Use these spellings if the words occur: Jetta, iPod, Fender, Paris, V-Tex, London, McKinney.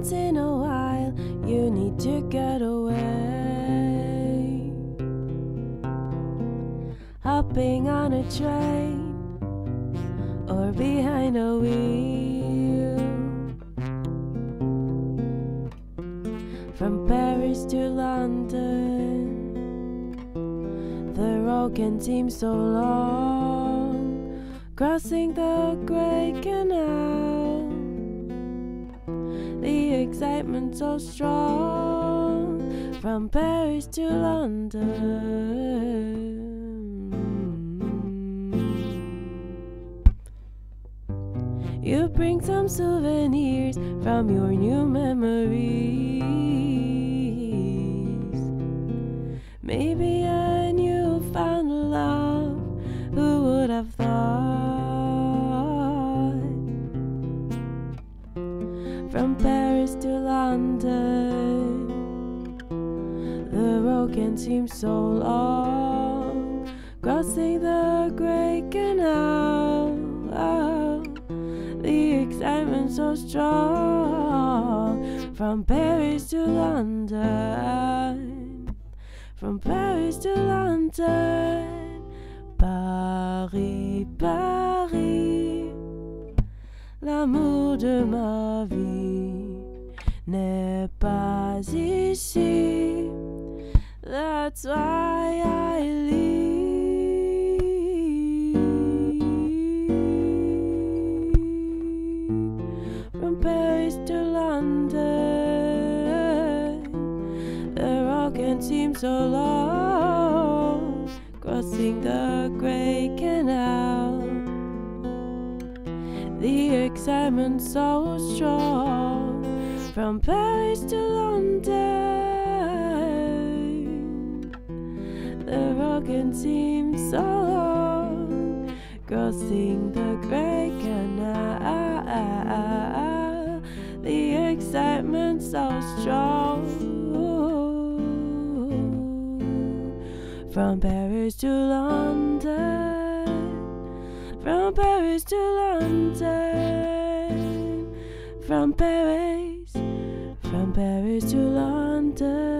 once in a while, you need to get away. Hopping on a train or behind a wheel. From Paris to London, the road can seem so long. Crossing the Great Canal, the excitement so strong. From Paris to London. You bring some souvenirs from your new memories. Maybe a newfound love, who would have thought? From Paris to London, the road can seem so long. Crossing the Great Canal, excitement so strong. From Paris to London, from Paris to London. Paris, Paris, l'amour de ma vie n'est pas ici. That's why I leave. Seems so long, crossing the Great Canal, the excitement so strong. From Paris to London, the road can seem so long, crossing the Great Canal, the excitement so strong. From Paris to London, from Paris to London, from Paris to London.